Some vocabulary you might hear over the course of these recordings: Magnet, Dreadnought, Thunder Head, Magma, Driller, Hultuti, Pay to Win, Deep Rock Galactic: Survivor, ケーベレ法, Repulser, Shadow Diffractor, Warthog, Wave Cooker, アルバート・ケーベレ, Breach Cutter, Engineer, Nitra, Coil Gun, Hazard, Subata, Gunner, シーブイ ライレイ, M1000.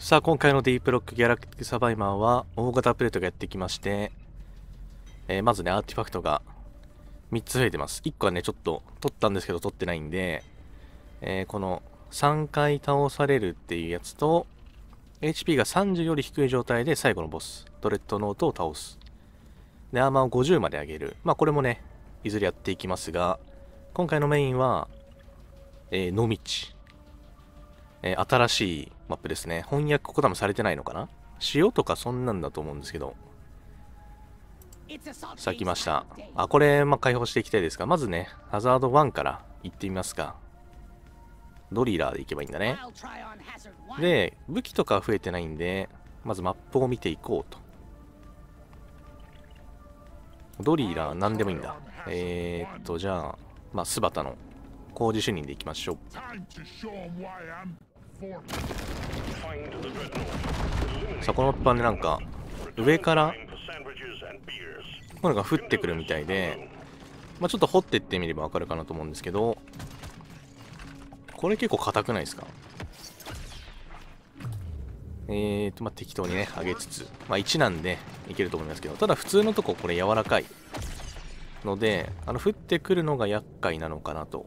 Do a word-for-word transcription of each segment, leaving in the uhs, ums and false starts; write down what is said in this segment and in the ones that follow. さあ、今回のディープロックギャラクティックサバイバーは大型プレートがやってきまして、えー、まずね、アーティファクトがみっつ増えてます。いっこはね、ちょっと取ったんですけど取ってないんで、えー、このさんかい倒されるっていうやつと、エイチピー がさんじゅうより低い状態で最後のボス、ドレッドノートを倒す。で、アーマーをごじゅうまで上げる。まあ、これもね、いずれやっていきますが、今回のメインは、えー、野道。えー、新しいマップですね。翻訳ここ多分されてないのかな？塩とかそんなんだと思うんですけど。さあ、来ました。あ、これ、まあ、解放していきたいですが、まずね、ハザードワンから行ってみますか。ドリラーで行けばいいんだね。で、武器とかは増えてないんで、まずマップを見ていこうと。ドリーラー何でもいいんだ。えー、っと、じゃあ、まあ、スバタの工事主任でいきましょう。さあ、このマップはね、なんか、上から、これが降ってくるみたいで、まあ、ちょっと掘っていってみればわかるかなと思うんですけど、これ結構硬くないですか？えーと、まあ、適当にね、上げつつ、まあ、いちなんでいけると思いますけど、ただ普通のとここれ柔らかいので、あの、降ってくるのが厄介なのかなと。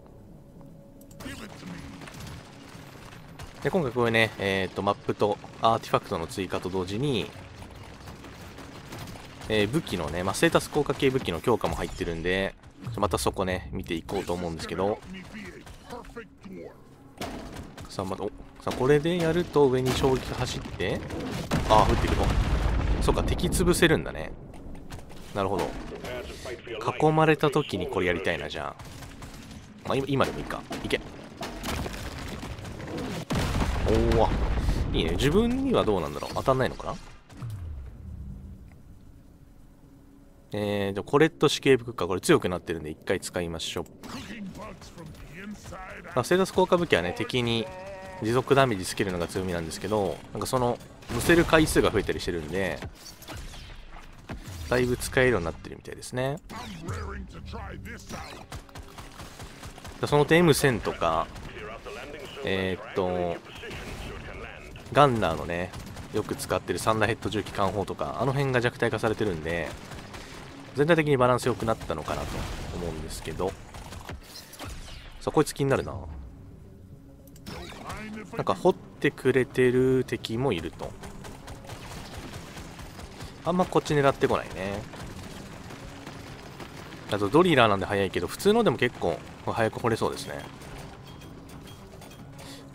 で、今回これね、えーと、マップとアーティファクトの追加と同時に、えー、武器のね、まあ、ステータス効果系武器の強化も入ってるんで、またそこね、見ていこうと思うんですけど、さあ、また、お、さあ、これでやると上に衝撃が走って、ああ、降ってくる。そうか、敵潰せるんだね。なるほど。囲まれた時にこれやりたいな、じゃあ。まあ、今でもいいか。いけ。おお、いいね。自分にはどうなんだろう。当たんないのかな？えーと、コレット死刑服か。これ強くなってるんで、一回使いましょう。ステータス効果武器はね、敵に持続ダメージつけるのが強みなんですけど、なんかその、乗せる回数が増えたりしてるんで、だいぶ使えるようになってるみたいですね。その点 エムせん とか、えー、っと、ガンナーのね、よく使ってるサンダーヘッド銃機関砲とか、あの辺が弱体化されてるんで、全体的にバランス良くなったのかなと思うんですけど、さあ、こいつ気になるな。なんか掘ってくれてる敵もいると。あんまこっち狙ってこないね。あとドリラーなんで早いけど、普通のでも結構早く掘れそうですね。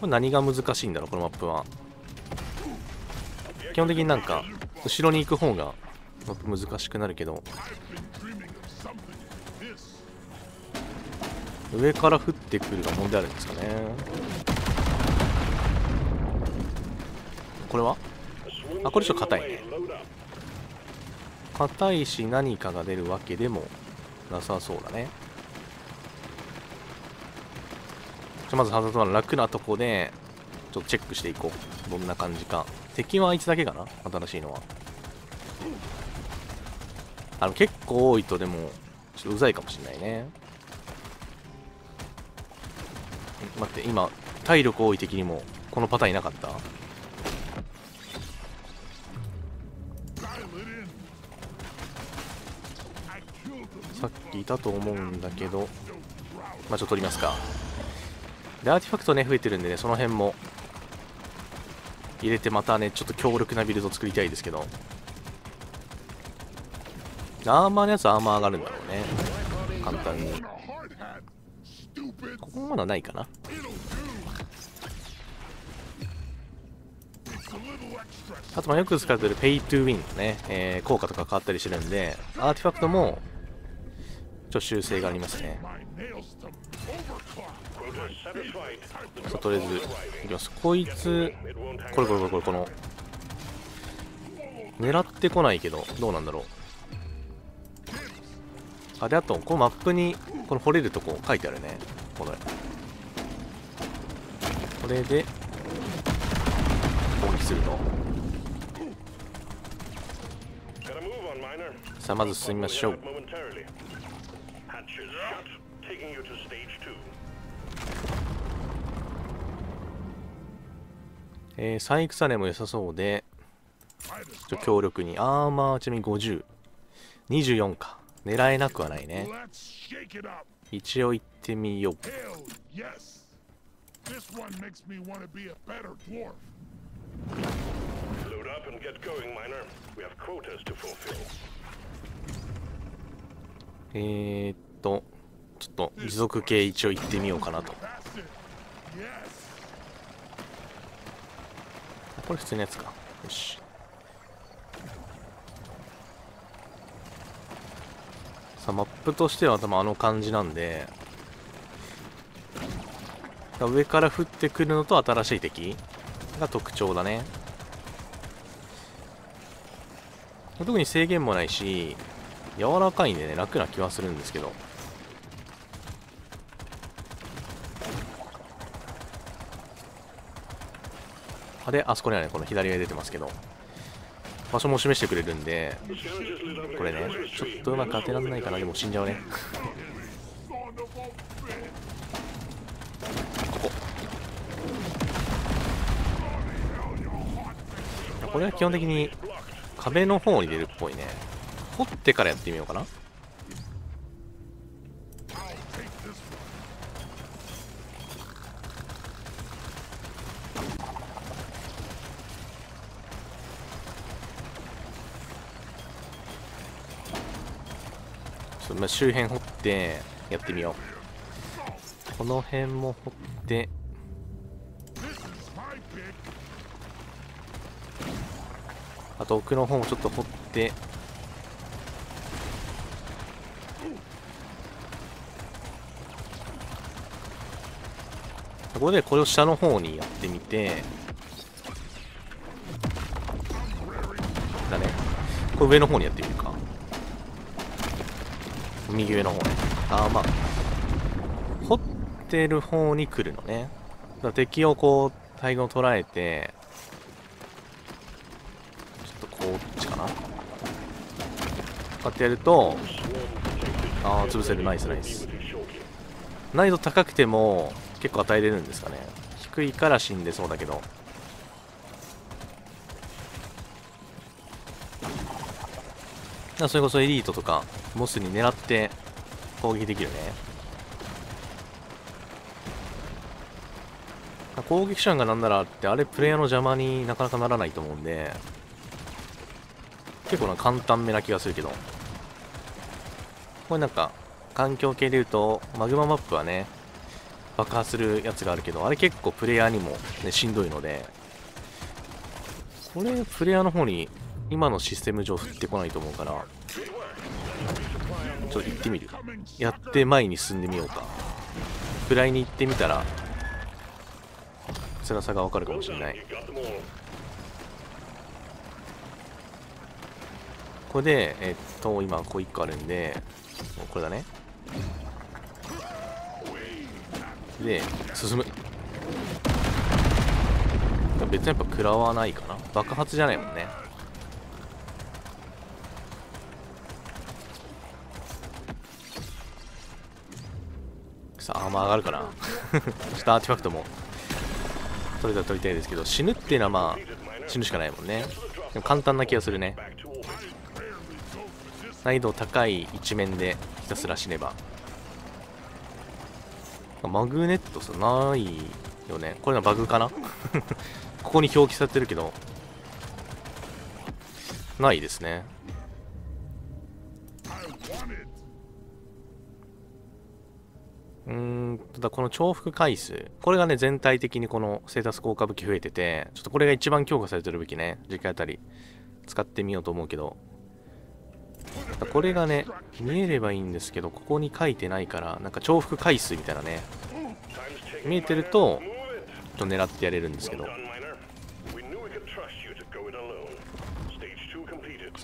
これ何が難しいんだろう、このマップは。基本的になんか後ろに行く方がマップ難しくなるけど、上から降ってくるが問題あるんですかね。これは？あ、これちょっと硬いね。硬いし、何かが出るわけでもなさそうだね。じゃまずハザードは楽なとこでちょっとチェックしていこう。どんな感じか。敵はあいつだけかな、新しいのは。あの、結構多いとでもちょっとうざいかもしれないね。待って、今体力多い敵にもこのパターンいなかった？さっきいたと思うんだけど、まあ、ちょっと取りますか。で、アーティファクトね、増えてるんでね、その辺も入れて、またね、ちょっと強力なビルドを作りたいですけど、アーマーのやつはアーマー上がるんだろうね、簡単に。ここもまだないかな。あと、まあ、よく使ってるペイトゥーウィンのね、えー、効果とか変わったりしてるんで、アーティファクトもちょっと修正がありますね。さあ、とりあえずいきます。こいつ、これこれこれこれ、この狙ってこないけどどうなんだろう。あ、で、あとこのマップにこの掘れるとこ書いてあるね。これこれで攻撃すると。さあ、まず進みましょう。えー、サイクサレも良さそうで、ちょ強力に。アーマーちなみにごじゅう。にじゅうよんか。狙えなくはないね。一応行ってみよう。えーっと、ちょっと持続系一応行ってみようかなと。これ普通のやつか。よし。さあ、マップとしては多分あの感じなんで、上から降ってくるのと新しい敵が特徴だね。特に制限もないし、柔らかいんでね、楽な気はするんですけど。あれ、あそこにはね、この左が出てますけど、場所も示してくれるんで、これね、ちょっとうまく当てられないかな、でも死んじゃうね。ここ。これは基本的に壁の方に出るっぽいね。掘ってからやってみようかな。周辺掘ってやってみよう。この辺も掘ってあと奥の方もちょっと掘ってここでこれを下の方にやってみてだね。これ上の方にやってみるか。右上の方ね。ああ、まあ掘ってる方に来るのね。だから敵をこう大群を捉えてちょっとこっちかな。こうやってやるとああ潰せる。ナイスナイス。難易度高くても結構与えれるんですかね。低いから死んでそうだけど。それこそエリートとかモスに狙って攻撃できるね。攻撃手段がなんならってあれプレイヤーの邪魔になかなかならないと思うんで、結構な簡単めな気がするけど、これなんか環境系でいうとマグママップはね爆破するやつがあるけど、あれ結構プレイヤーにも、ね、しんどいので、これプレイヤーの方に今のシステム上降ってこないと思うから、ちょっと行ってみる。やって前に進んでみようか。位に行ってみたら辛さがわかるかもしれない。これでえっと今こういっこあるんでこれだね。で進む。別にやっぱ食らわないかな。爆発じゃないもんね。アーマー上がるかな。ちょっとアーティファクトも取れたら取りたいですけど、死ぬっていうのはまあ死ぬしかないもんね。でも簡単な気がするね。難易度高い一面でひたすら死ねば。マグネットさないよね。これのバグかな。ここに表記されてるけどないですね。うーん、ただこの重複回数、これがね全体的にこのステータス効果武器増えてて、ちょっとこれが一番強化されてる武器ね。次回あたり使ってみようと思うけど、これがね見えればいいんですけど、ここに書いてないから、なんか重複回数みたいなね見えてるとちょっと狙ってやれるんですけど、さ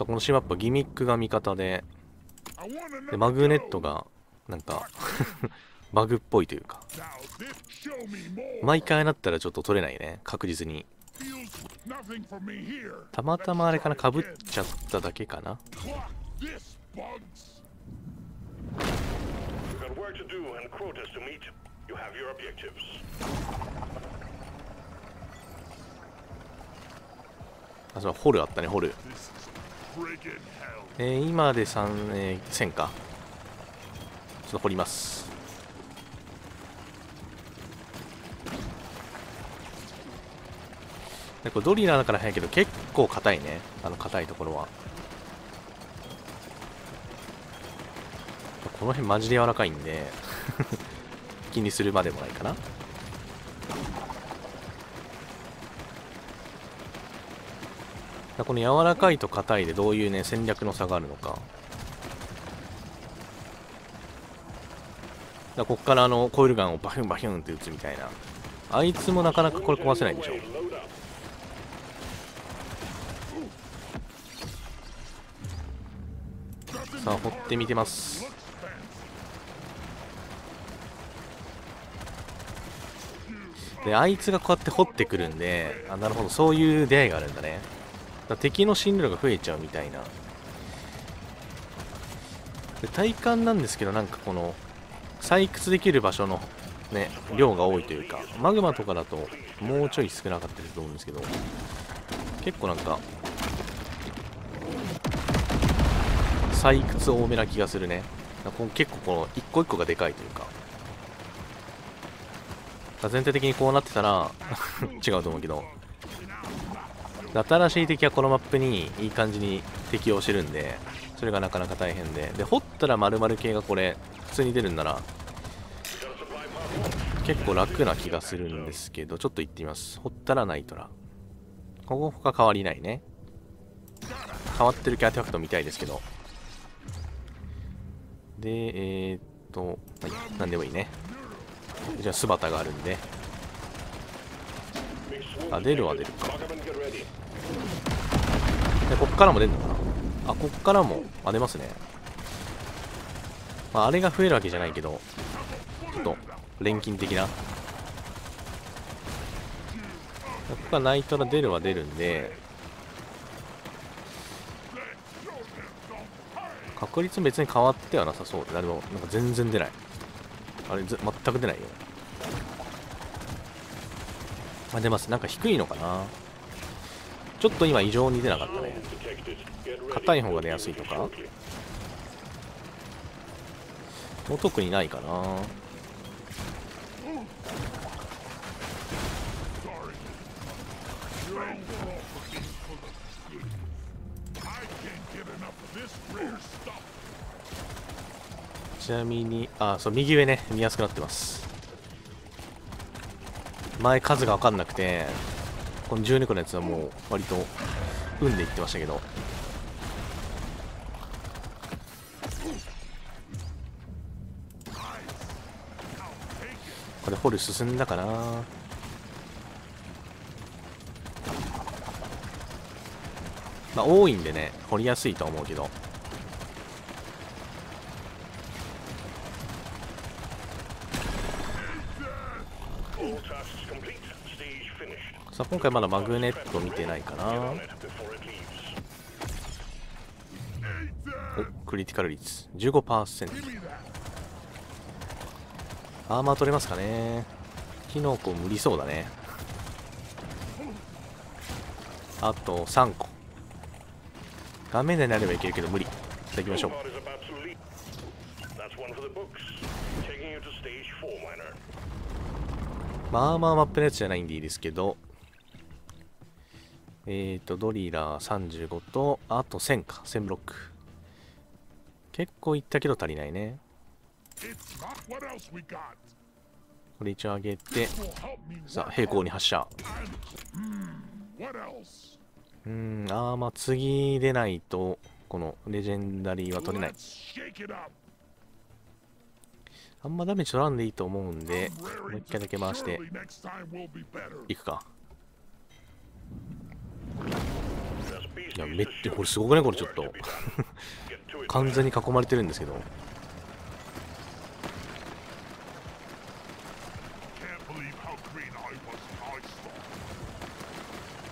あこのシマップはギミックが味方で、でマグネットがなんかバグっぽいというか、毎回なったらちょっと取れないね、確実に。たまたまあれかな、かぶっちゃっただけかな。あ、そう、ホルあったね、ホル。えー、今でさん、えー、せんか。ちょっと掘ります。でこれドリラーだから早いけど、結構硬いね、あの硬いところは。この辺マジで柔らかいんで気にするまでもないかな。この柔らかいと硬いでどういうね戦略の差があるのか。だこっからあのコイルガンをバヒュンバヒュンって撃つみたいな。あいつもなかなかこれ壊せないんでしょ。さあ掘ってみてます。であいつがこうやって掘ってくるんで、あ、なるほど、そういう出会いがあるんだね。だ敵の進路が増えちゃうみたいな。で体感なんですけど、なんかこの採掘できる場所のね量が多いというか、マグマとかだともうちょい少なかったりすると思うんですけど、結構なんか採掘多めな気がするね。結構この一個一個がでかいというか。全体的にこうなってたら違うと思うけど、新しい敵はこのマップにいい感じに適応してるんで、それがなかなか大変で、で掘ったら丸々系がこれ普通に出るんなら結構楽な気がするんですけど、ちょっと行ってみます。掘ったらナイトラ、ここ他変わりないね。変わってるキャラティファクト見たいですけど。でえー、っと、はい、何でもいいね。じゃあ、スバタがあるんで。あ、出るは出るか。で、こっからも出るのかな。あ、こっからも、あ、出ますね。まあ、あれが増えるわけじゃないけど、ちょっと、錬金的な。ここからナイトラ出るは出るんで、確率別に変わってはなさそうで、誰も、なんか全然出ない。あれ全く出ないよ。あ、出ます。なんか低いのかな。ちょっと今異常に出なかったね。硬い方が出やすいとかもう特にないかな。ちなみに、あ、そう、右上ね、見やすくなってます。前、数が分かんなくて、このじゅうにこのやつはもう、割と、運でいってましたけど。これ、掘る進んだかな。まあ、多いんでね、掘りやすいとは思うけど。さあ今回まだマグネット見てないかな。お、クリティカル率 じゅうごパーセント。 アーマー取れますかね。キノコ無理そうだね。あとさんこ画面内にあればいけるけど無理。いただきましょう。まあまあマップのやつじゃないんでいいですけど、えっ、ー、とドリラーさんじゅうごと、あとせんか、せんブロック。結構いったけど足りないね。これ一応上げて、さあ平行に発射。うん、あー、まあ次出ないとこのレジェンダリーは取れない。あんまダメージ取らんでいいと思うんで、もう一回だけ回していくか。いや、めっちゃこれすごくね、これちょっと完全に囲まれてるんですけど、や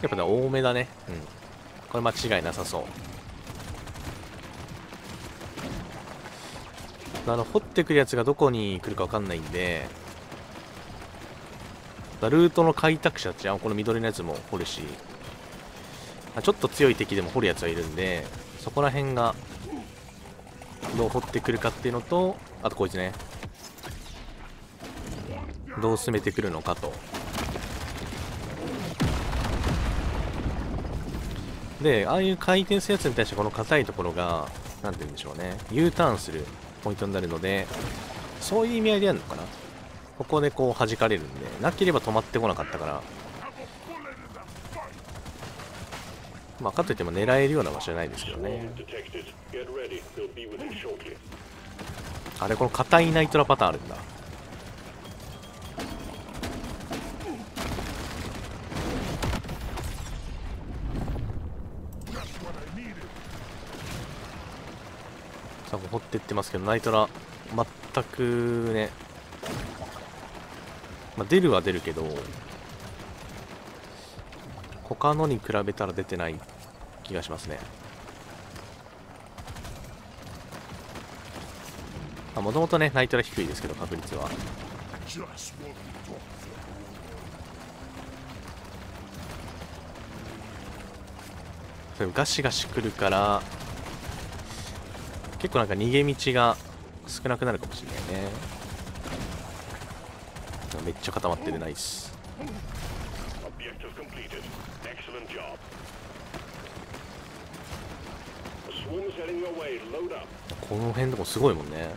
っぱね多めだね。うん、これ間違いなさそう。あの掘ってくるやつがどこに来るか分かんないんで、ルートの開拓者たち、この緑のやつも掘るし、ちょっと強い敵でも掘るやつはいるんで、そこら辺がどう掘ってくるかっていうのと、あとこいつね、どう進めてくるのかと。で、ああいう回転するやつに対してこの硬いところが何て言うんでしょうね、 U ターンするポイントになるので、そういう意味合いでやるのかな。ここでこう弾かれるんで、なければ止まってこなかったから、まあかといっても狙えるような場所じゃないですけどね。あれ、この硬いナイトラパターンあるんだ。さあ掘っていってますけど、ナイトラ全くね、まあ、出るは出るけど他のに比べたら出てない気がしますね。もともとねナイトラ低いですけど確率は。それガシガシくるから結構なんか逃げ道が少なくなるかもしれないね。めっちゃ固まってる、ナイス。この辺でもすごいもんね。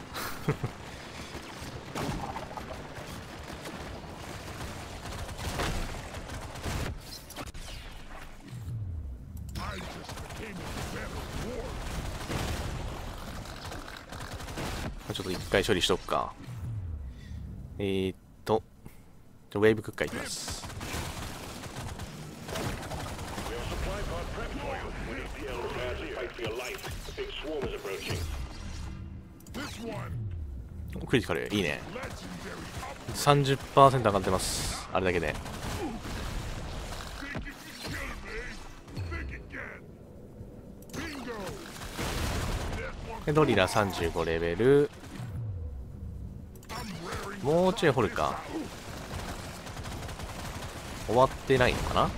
ちょっと一回処理しとくか。えー、っとウェーブクッカーいきます。クリティカルいいね。 さんじゅっパーセント 上がってます、あれだけで。ドリラさんじゅうごレベル、もうちょい掘るか。終わってないのかな。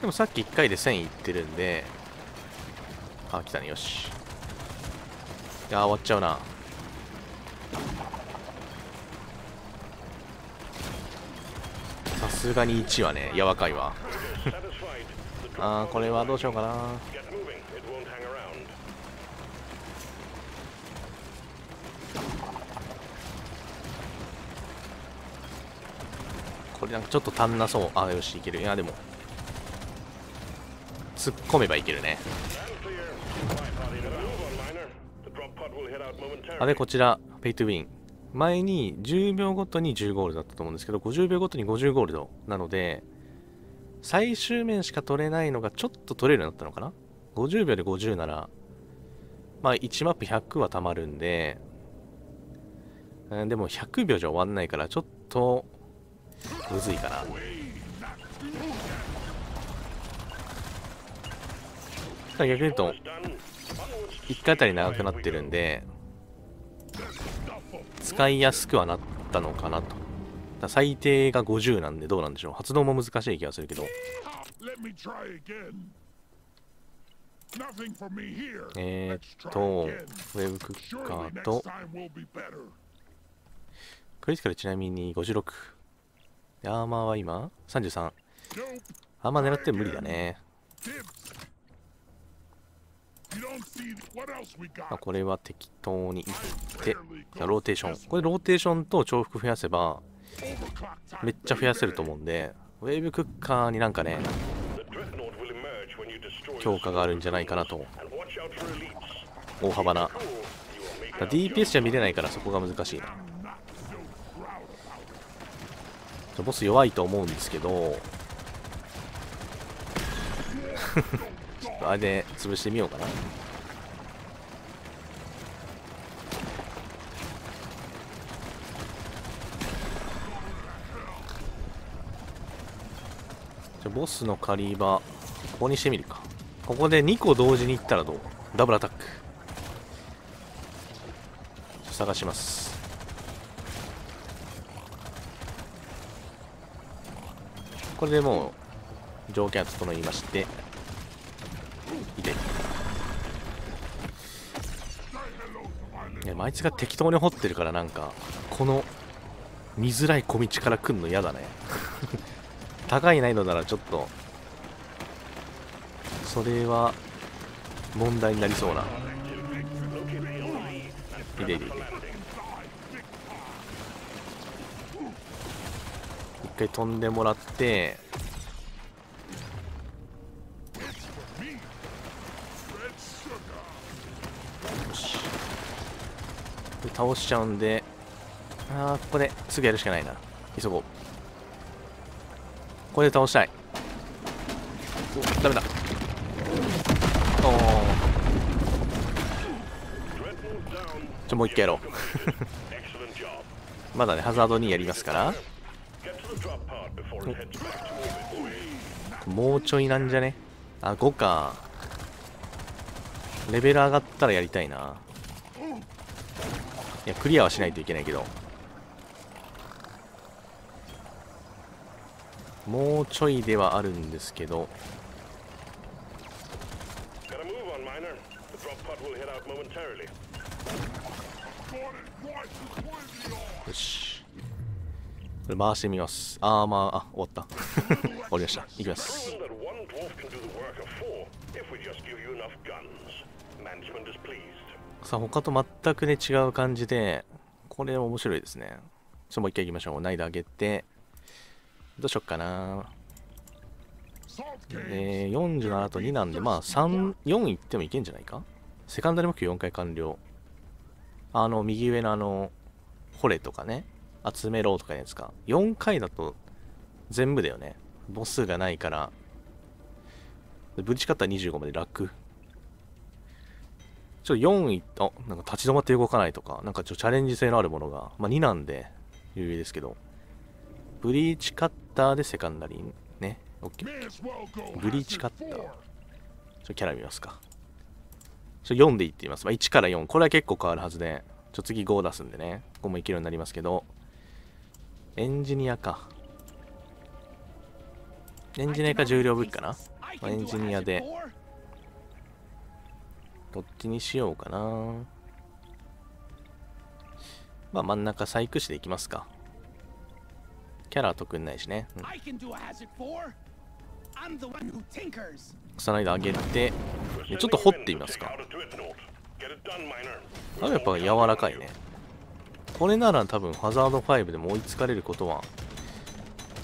でもさっきいっかいでせんいってるんで、あ、来たね、よし。いやー、終わっちゃうな。さすがにいちはね、やわかいわ。ああ、これはどうしようかな。これなんかちょっと足んなそう。ああ、よし、いける。いや、でも突っ込めばいけるね。あれ、こちらペイトゥウィン、前にじゅうびょうごとにじゅうゴールドだったと思うんですけど、ごじゅうびょうごとにごじゅうゴールドなので、最終面しか取れないのがちょっと取れるようになったのかな。ごじゅうびょうでごじゅうなら、まあいちマップひゃくはたまるんで、でもひゃくびょうじゃ終わんないからちょっとむずいかな。逆に言うといっかいあたり長くなってるんで使いやすくはなったのかなと。だ最低がごじゅうなんで、どうなんでしょう。発動も難しい気がするけど、えー、っとウェブクッカーとクリティカル、ちなみにごじゅうろく、アーマーは今さんじゅうさん。アーマー狙って無理だね。これは適当にいって、ローテーション、これローテーションと重複増やせばめっちゃ増やせると思うんで、ウェーブクッカーになんかね強化があるんじゃないかなと。大幅な ディーピーエス じゃ見れないから、そこが難しいな。ボス弱いと思うんですけどあれで潰してみようかな。ボスの狩り場ここにしてみるか。ここでにこ同時にいったらどう？ダブルアタック探します。これでもう条件は整いまして、痛い。いや、まあ、あいつが適当に掘ってるから、なんかこの見づらい小道から来んの嫌だね高い難易度ならちょっとそれは問題になりそうな。入れる。一回飛んでもらって、よし、で倒しちゃうんで、ああここですぐやるしかないな。急ごう。これで倒したい。お、ダメだ。おお、ちょ、もう一回やろうまだね、ハザードにやりますから、もうちょいなんじゃね。あ、ごか。レベル上がったらやりたいな。いや、クリアはしないといけないけど、もうちょいではあるんですけど、よし、これ回してみます。あー、まあ、あ、終わった終わりました。いきます。さあ、他と全くね違う感じで、これ面白いですね。ちょっともう一回いきましょう。難易度上げて、どうしよっかな。えー、よんじゅうななとになんで、まあさん、よんいってもいけんじゃないか。セカンダリ目標よんかい完了。あの右上のあの掘れとかね、集めろとかのやつか。よんかいだと全部だよね。ボスがないから。ぶち勝ったらにじゅうごまで楽。ちょっとよんい、あ、なんか立ち止まって動かないとか、なんかちょっとチャレンジ性のあるものが、まあになんで有利ですけど。ブリーチカッターでセカンダリーね。オッケー。ブリーチカッター。ちょっとキャラ見ますか。ちょっとよんでいってみます。まあ、いちからよん。これは結構変わるはずで。ちょっと次ご出すんでね。ここもいけるようになりますけど。エンジニアか。エンジニアか重量武器かな。まあ、エンジニアで。どっちにしようかな。まあ真ん中細工師でいきますか。キャラは特にないしね。その間上げて、ちょっと掘ってみますか。あ、やっぱ柔らかいね。これなら多分ハザードファイブでも追いつかれることは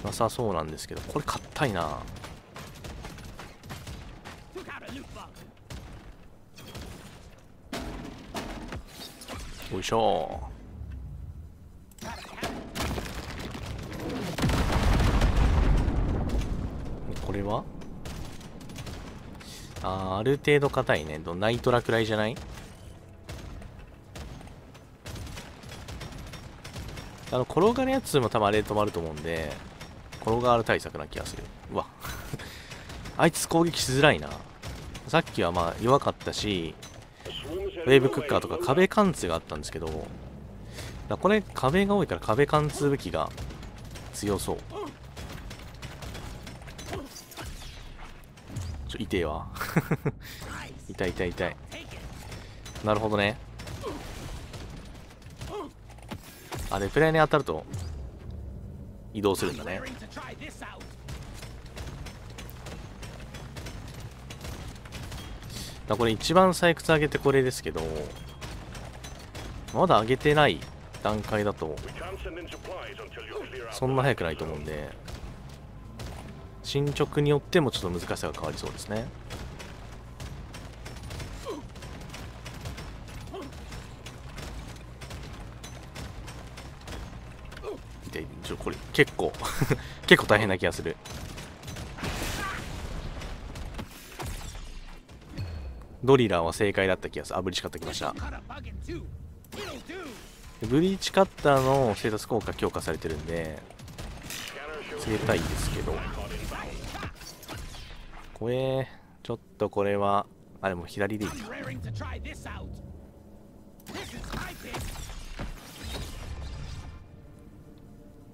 なさそうなんですけど、これ硬いな。よいしょー。これはあー、ある程度硬いね。ナイトラくらいじゃない？あの転がるやつも多分あれで止まると思うんで、転がる対策な気がする。うわあいつ攻撃しづらいな。さっきはまあ弱かったし、ウェーブクッカーとか壁貫通があったんですけど、だこれ壁が多いから壁貫通武器が強そう。痛いわ痛い痛い痛い。なるほどね。あ、でプレイに当たると移動するんだね。だこれ一番採掘上げてこれですけど、まだ上げてない段階だとそんな早くないと思うんで、進捗によってもちょっと難しさが変わりそうですね。で、ちょ、これ結構結構大変な気がする。ドリラーは正解だった気がする。あ、ブリーチカッターきました。ブリーチカッターのステータス効果強化されてるんでつけたいですけど、怖えー、ちょっとこれはあれも左でいいか。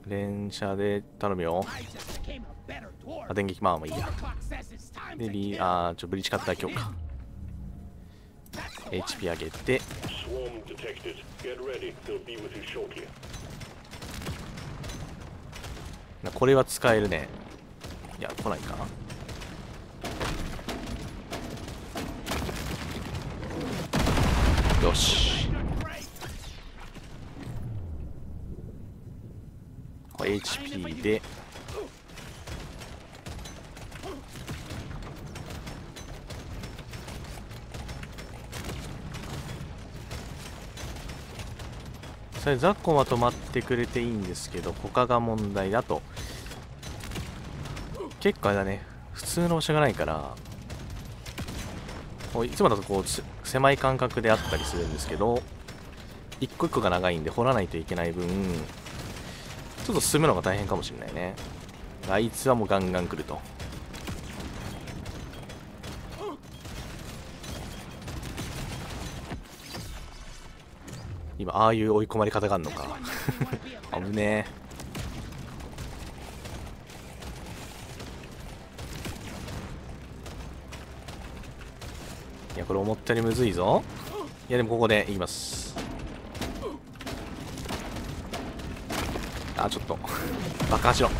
連射で頼むよ。あ、電撃まあまあいいや。でリあーちょブリッジカッター強化。エイチピー 上げて。これは使えるね。いや、来ないか。よし。エイチピー で。ザコは止まってくれていいんですけど、他が問題だと。結構あれだね、普通の押しがないからこういつもだとこう狭い間隔であったりするんですけど、一個一個が長いんで掘らないといけない分、ちょっと進むのが大変かもしれないね。あいつはもうガンガン来ると。今ああいう追い込まれ方があるのか。危ねえ。いやこれ思ったよりむずいぞ。いやでもここでいきます。あちょっと爆破しろ。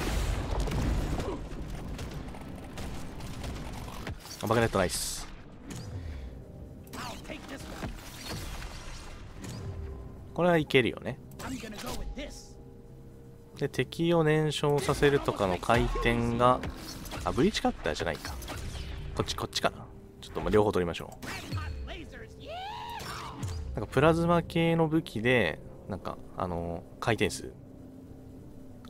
バグネットナイス。これはいけるよね。で敵を燃焼させるとかの回転が、あブリッジカッターじゃないか。こっちこっちかな。ちょっともう両方取りましょう。なんかプラズマ系の武器でなんかあのー、回転数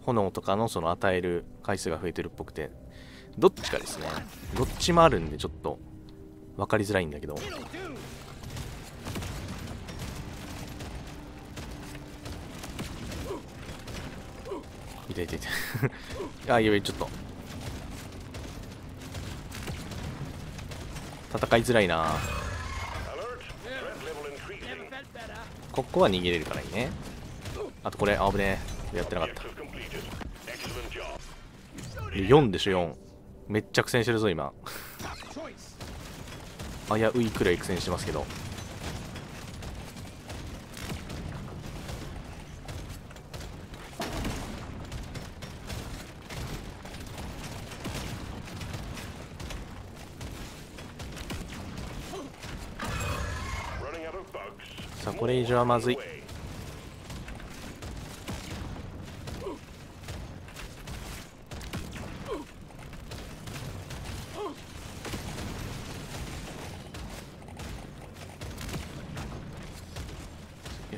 炎とかのその与える回数が増えてるっぽくて、どっちかですね。どっちもあるんでちょっと分かりづらいんだけど。痛い痛い痛い。あ、いやいや、ちょっと戦いづらいな。ここは逃げれるからいいね。あとこれあぶねえ、やってなかった。よんでしょ。よんめっちゃ苦戦してるぞ今。危ういくらい苦戦してますけど、これ以上はまずい。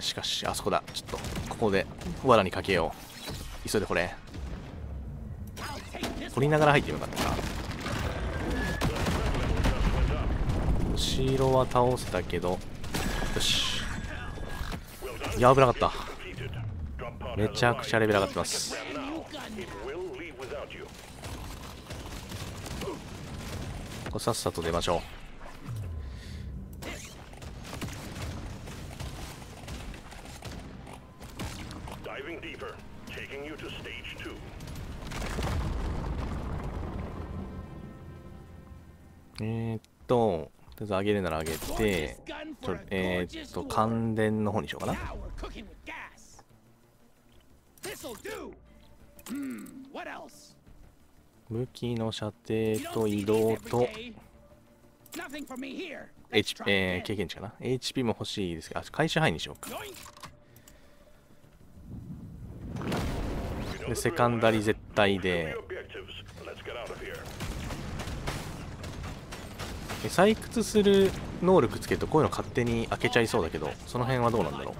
しかしあそこだ。ちょっとここで罠にかけよう。急いでこれ掘りながら入ってよかったか。後ろは倒せたけど、よし。いや危なかった。めちゃくちゃレベル上がってます。これさっさと出ましょう。えーっと。とりあえず上げるなら上げて、ちょえー、っと感電の方にしようかな。武器の射程と移動と、H えー、経験値かな。エイチピー も欲しいですけど、あ回収範囲にしようか。でセカンダリ絶対で。採掘する能力つけるとこういうの勝手に開けちゃいそうだけど、その辺はどうなんだろ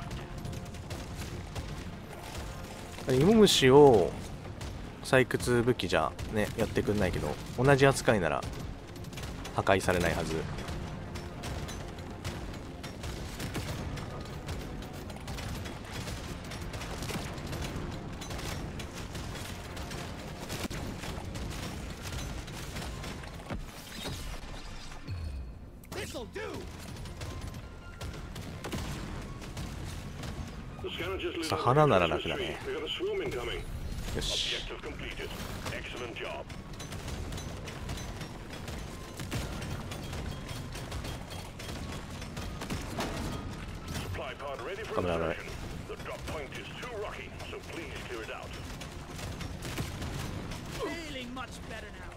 う。イモムシを採掘武器じゃねやってくんないけど、同じ扱いなら破壊されないはず。This'll do. It's a hana nara raku da ne. Yoshi. Excellent job. Supply pod ready for insertion. The drop point is too rocky, so please clear it out. Feeling much better now.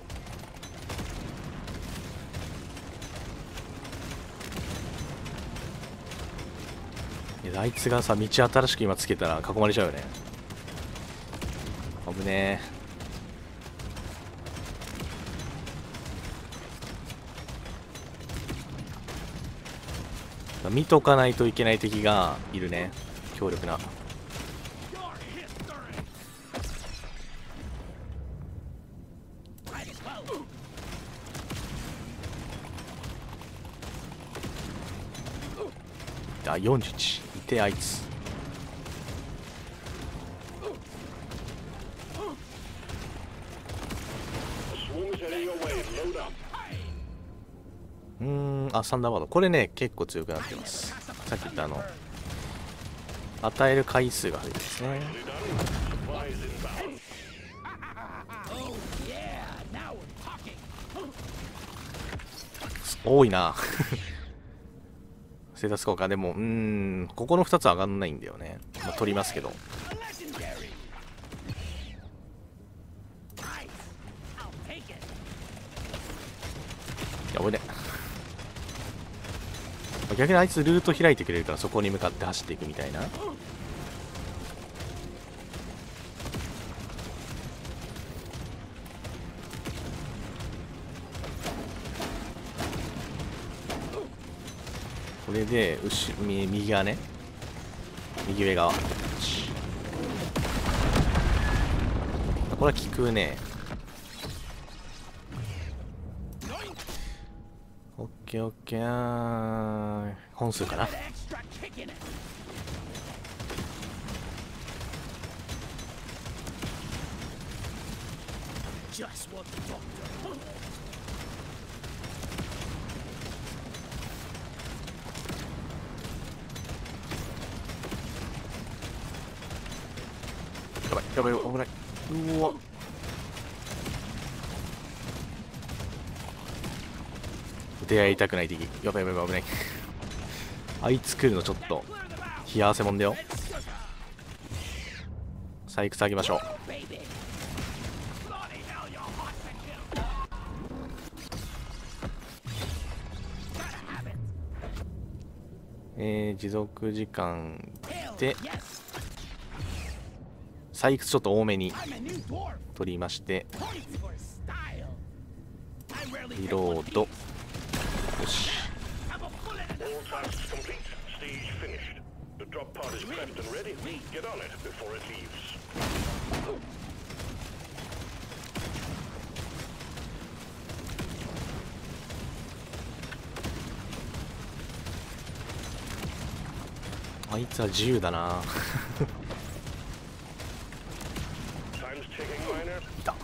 あいつがさ、道新しく今つけたら囲まれちゃうよね。危ねえ。見とかないといけない敵がいるね。強力な。あ、よんじゅういち。いて、あいつ。うーん、あ、サンダーバード。これね、結構強くなってます。さっき言ったあの、与える回数が増えてますね。多いな。ステータス効果でも、うーん、ここのふたつ上がんないんだよね。まあ、取りますけど。やばいね。逆にあいつルート開いてくれるから、そこに向かって走っていくみたいな。これで後ろ右側ね、右上側、これは効くね。 オッケーオッケー。 本数かな。やばい、危ない。うわ。出会いたくない敵。やばいやばいやばい、危ない。あいつ来るのちょっと冷や汗もんだよ。採掘あげましょう。えー、持続時間で。採掘ちょっと多めに取りまして、リロード。よし、あいつは自由だな。いた。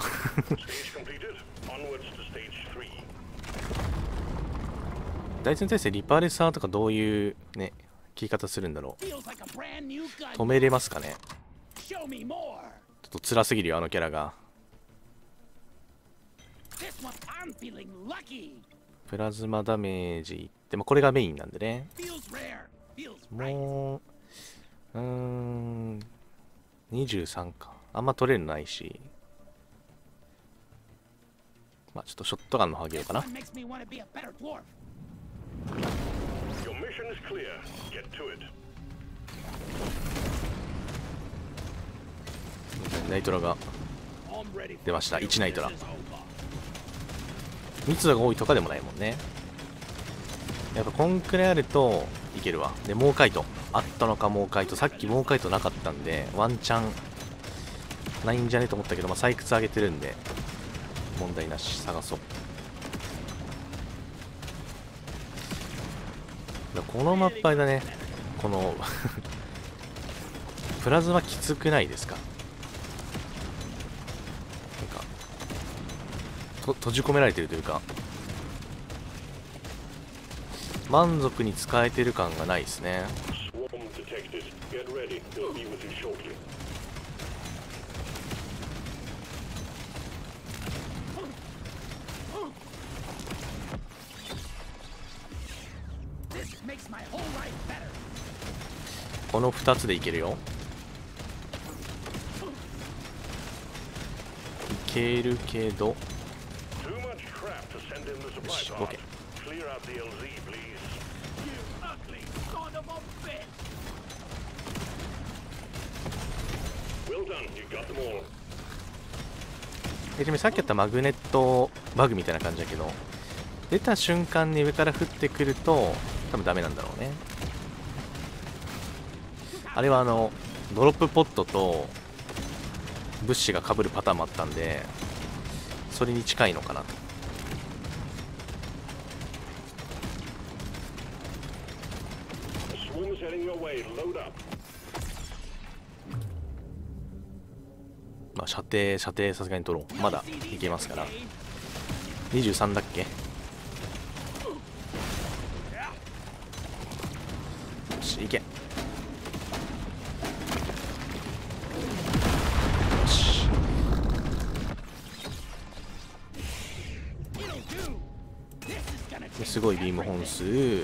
第一に対してリパレサーとかどういうね切り方するんだろう。止めれますかね。ちょっと辛すぎるよ、あのキャラが。プラズマダメージいって、まあ、これがメインなんでね。もう、うーん、にじゅうさんか。あんま取れるのないし、まあちょっとショットガンの方あげようかな。ナイトラが出ました。いちナイトラ。密度が多いとかでもないもんね。やっぱこんくらいあるといけるわ。で、モーカイトあったのか。モーカイトさっきモーカイトなかったんで、ワンチャンないんじゃねえと思ったけど、まあ、採掘上げてるんで問題なし。探そう。このマップあれだね、このプラズマきつくないですか。なんかと閉じ込められてるというか、満足に使えてる感がないですね。このふたつでいけるよ。いけるけど、よし OK。 え、でもさっきやったマグネットバグみたいな感じだけど、出た瞬間に上から降ってくると多分ダメなんだろうね。あれはあのドロップポットと物資が被るパターンもあったんで、それに近いのかなと。まあ射程射程さすがに取ろう。まだいけますから。にじゅうさんだっけ。よしいけ。すごいビーム本数。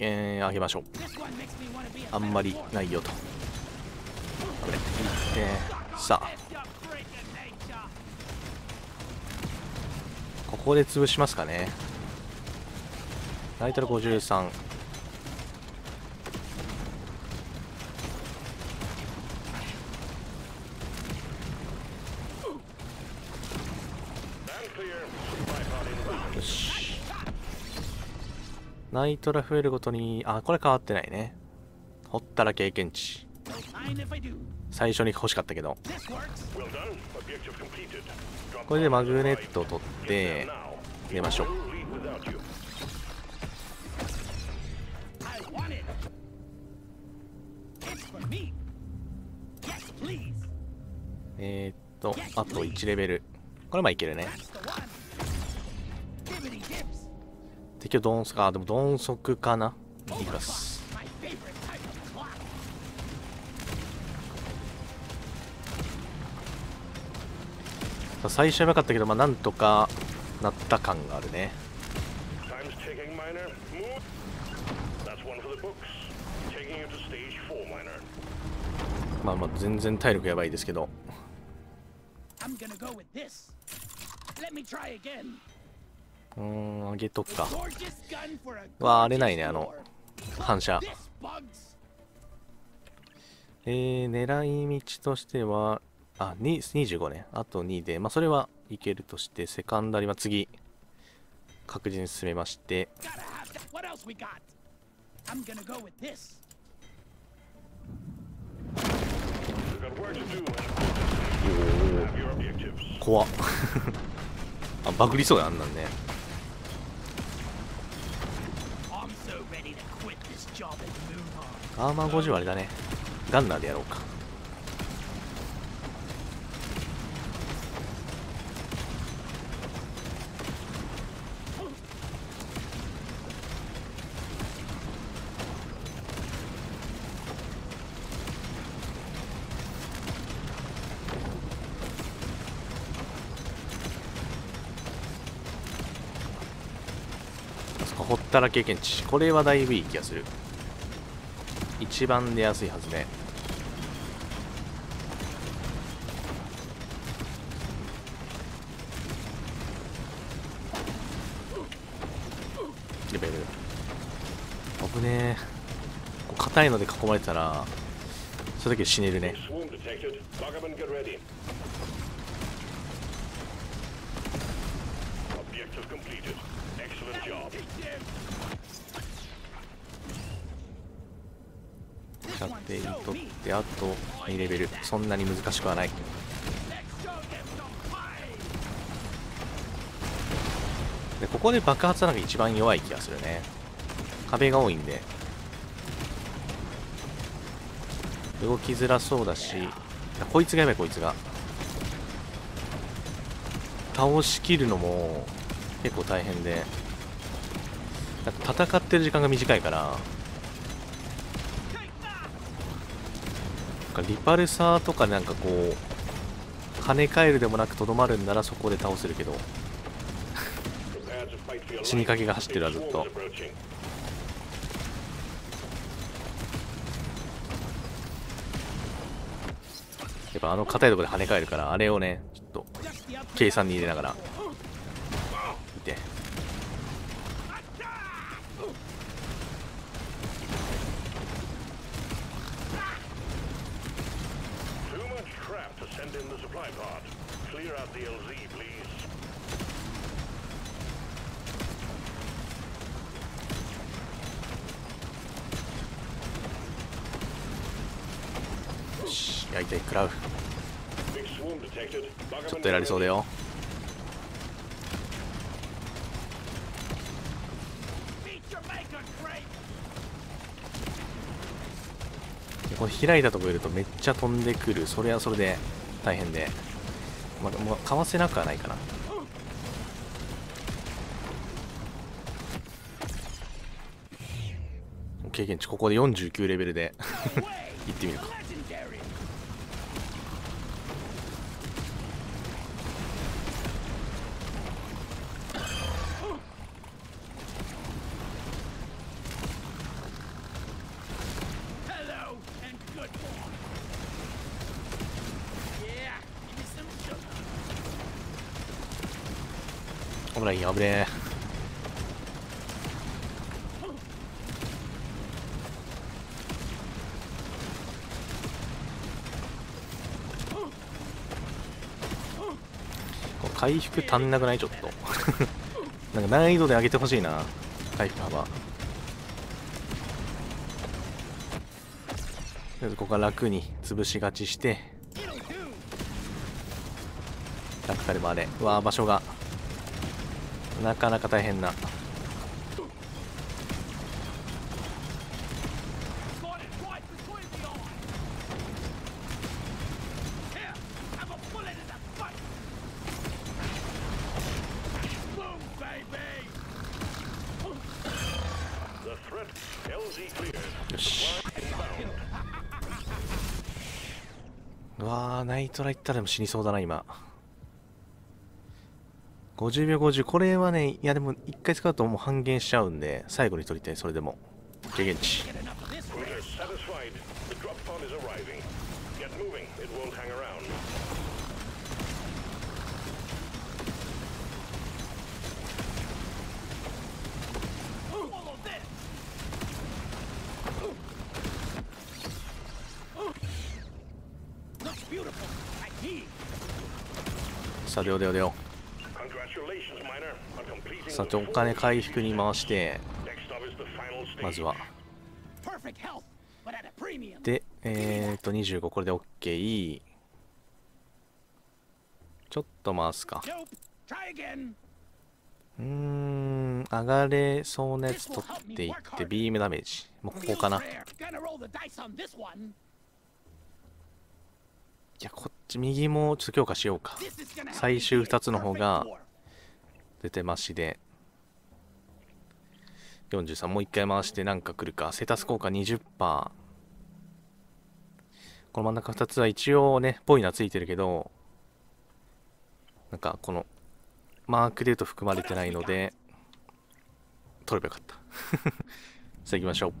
えー、上げましょう。あんまりないよと。これいってさあ、ここで潰しますかね。ナイトルごじゅうさん。よし、ナイトラ増えるごとに、あ、これ変わってないね。ほったら経験値。最初に欲しかったけど。これでマグネットを取って入れましょう。えー、っとあといちレベル。これまあいけるね。敵を鈍足、あ、でも鈍足かな。いきます。最初はやばかったけど、まあなんとかなった感があるね。まあまあ全然体力やばいですけど。うーん、あげとくか。わあ、あれないね、あの反射。えー、狙い道としては、あ、にじゅうごね。あとにで、まあ、それはいけるとして、セカンダリは次、確実に進めまして。おお、怖っ。あ、バグりそうや、あんなんね。アーマーごじゅう割だね。ガンナーでやろうか。ほったら経験値。これはだいぶいい気がする。一番出やすいはずね。レベル危ねえ。硬いので囲まれたらそれだけ死ねるね。射程にとってあとにレベル、そんなに難しくはない。でここで爆発なんか一番弱い気がするね。壁が多いんで動きづらそうだし、こいつがやばい。こいつが倒しきるのも結構大変で、戦ってる時間が短いから、リパルサーとかなんかこう跳ね返るでもなくとどまるんならそこで倒せるけど死にかけが走ってるわずっと。やっぱあの硬いところで跳ね返るから、あれをねちょっと計算に入れながら見て。よし、焼いて食らう。ちょっとやりそうだよ。これ開いたところいるとめっちゃ飛んでくる。それはそれで大変で、まあ、もうかわせなくはないかな。経験値ここでよんじゅうきゅうレベルでいってみるか。危ない、危ねえ。回復足んなくないちょっとなんか難易度で上げてほしいな、回復幅。とりあえずここは楽に潰しがちして、楽かでもあれわー場所がなかなか大変な。よし。うわー、ナイトラ行ったらでも死にそうだな今。ごじゅうびょうごじゅう、これはね、いやでもいっかい使うともう半減しちゃうんで、最後に取りたい、それでも。経験値。さあ、出よう出よう出よう。さてお金回復に回して、まずはでえっとにじゅうご、これで OK。 ちょっと回すか。うーん、上がれそうなやつ取っていって、ビームダメージもうここかな。いやこっち右もちょっと強化しようか。最終ふたつの方が出てましで、よんじゅうさん、もういっかい回してなんか来るか。セータス効果 にじゅっパーセント。 この真ん中ふたつは一応ねぽいなついてるけど、なんかこのマークで言うと含まれてないので取ればよかったさあ行きましょう。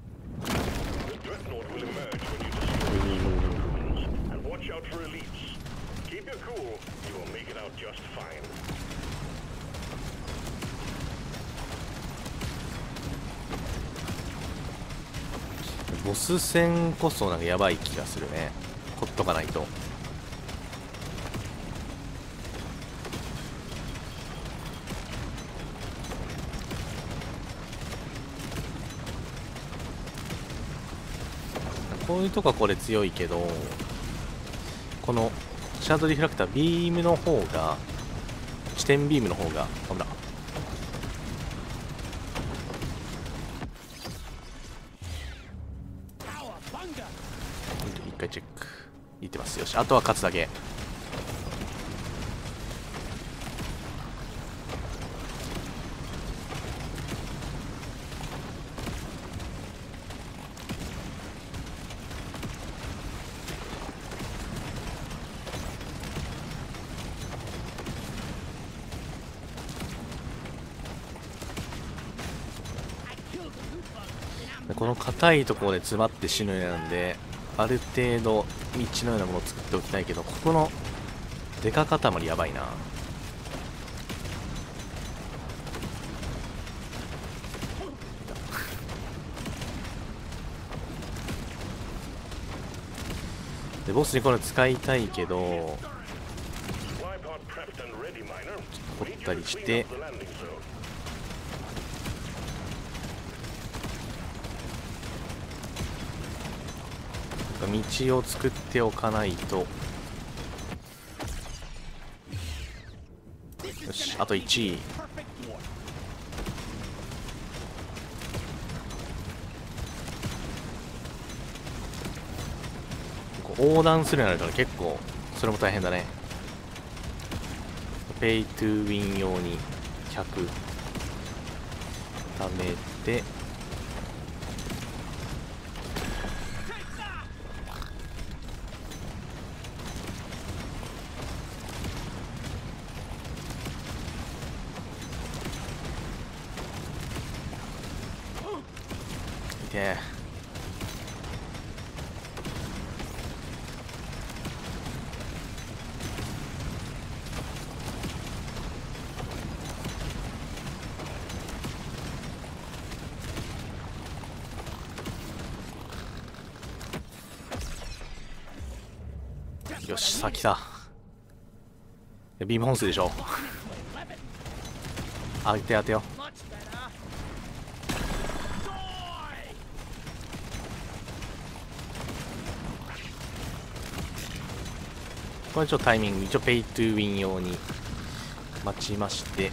ボス戦こそなんかやばい気がするね、ほっとかないと。こういうとこはこれ強いけど、このシャドウディフラクター、ビームの方が、視点ビームの方が危ない。一回チェックいってます。よし、あとは勝つだけ。この硬いところで詰まって死ぬようなんで、ある程度道のようなものを作っておきたいけど、ここのデカ塊やばいな。でボスにこれ使いたいけど、掘ったりして。道を作っておかないと。よし、あといちい。横断するようになるから結構それも大変だね。ペイトゥーウィン用にひゃく貯めて、よし、先だ。ビーム本数でしょ。当て当てよ。これちょっとタイミング、一応ペイトゥーウィン用に待ちまして、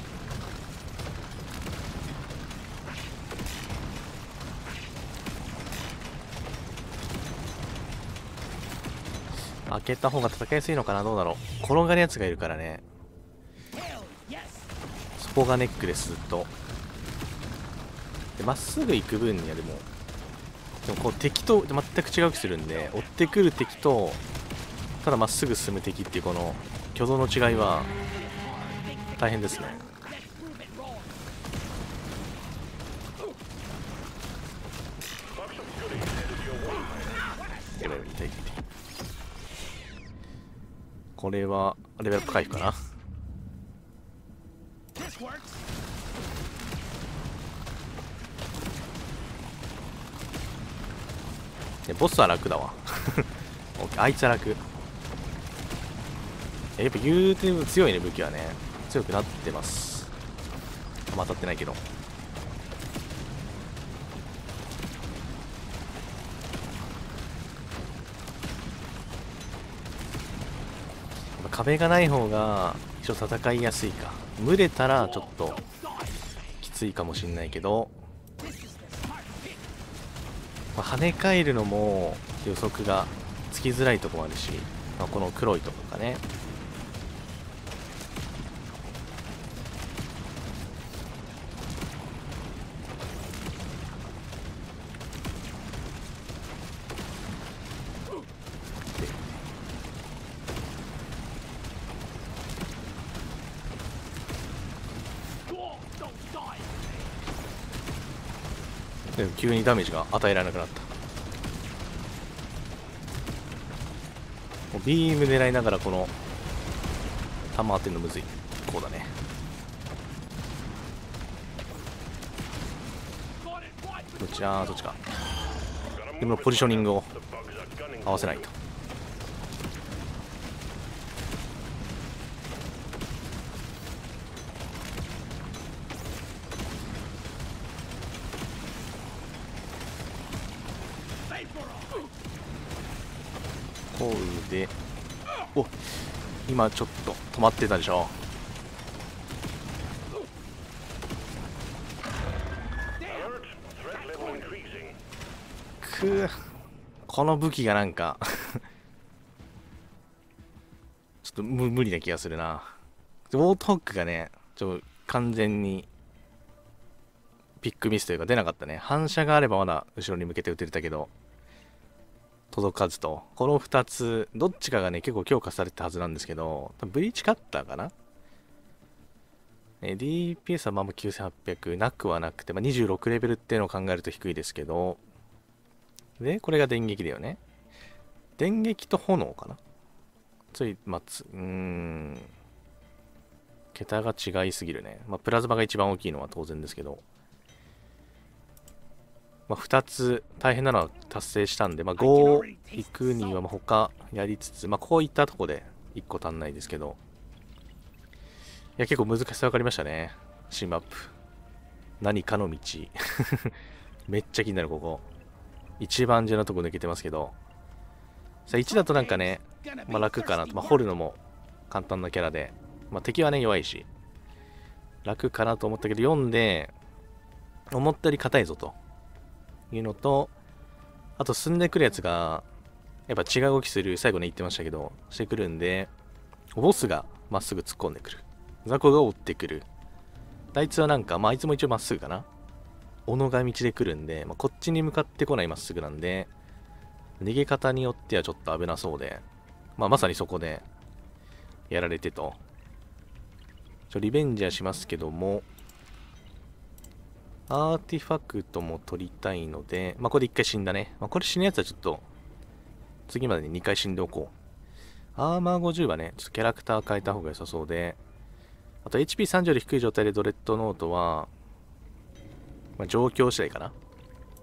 開けた方が戦いやすいのかな。どうだろう、転がるやつがいるからね。そこがネックです。ずっとまっすぐ行く分にはでもでもこう敵と全く違う気するんで、追ってくる敵とただまっすぐ進む敵っていうこの挙動の違いは大変ですね。これはレベルアップ回復かな。ボスは楽だわ。あいつは楽。やっぱ言うて強いね、武器はね。強くなってます。あんま当たってないけど、壁がない方が一応戦いやすいか。群れたらちょっときついかもしれないけど、まあ、跳ね返るのも予測がつきづらいとこもあるし、まあ、この黒いとこかね。でも急にダメージが与えられなくなった。もうビーム狙いながらこの弾当てるのむずい。こうだね。どっちだ、どっちか。でもポジショニングを合わせないと。こうで、お、今ちょっと止まってたでしょ。くー、この武器がなんかちょっと 無, 無理な気がするな。ウォートホックがね、ちょっと完全にピックミスというか出なかったね。反射があればまだ後ろに向けて撃てたけど届かずと、このふたつどっちかがね結構強化されたはずなんですけど、ブリーチカッターかな、え ディーピーエス はまあきゅうせんはっぴゃくなくはなくて、まあ、にじゅうろくレベルっていうのを考えると低いですけど、でこれが電撃だよね。電撃と炎かな、ついまつうーん桁が違いすぎるね。まあ、プラズマが一番大きいのは当然ですけど、まあ、ふたつ大変なのは達成したんで、まあ、ごいくにはまあ他やりつつ、まあ、こういったとこでいっこ足んないですけど、いや結構難しさ分かりましたね。シーマップ何かの道めっちゃ気になる。ここ一番重要なとこ抜けてますけど、さあいちだとなんかね、まあ、楽かなと、まあ、掘るのも簡単なキャラで、まあ、敵はね弱いし楽かなと思ったけど、よんで思ったより硬いぞというのと、あと進んでくるやつがやっぱ違う動きする、最後ね言ってましたけどしてくるんで、ボスがまっすぐ突っ込んでくる、雑魚が追ってくる、あいつはなんか、まあ、あいつも一応まっすぐかな、斧が道で来るんで、まあ、こっちに向かってこないまっすぐなんで、逃げ方によってはちょっと危なそうで、まあ、まさにそこでやられてと、ちょリベンジはしますけども、アーティファクトも取りたいので、まあ、これでいっかい死んだね。まあ、これ死ぬやつはちょっと、次までににかい死んでおこう。アーマーごじゅうはね、ちょっとキャラクター変えた方が良さそうで、あと エイチピーさんじゅう より低い状態でドレッドノートは、まあ、状況次第かな。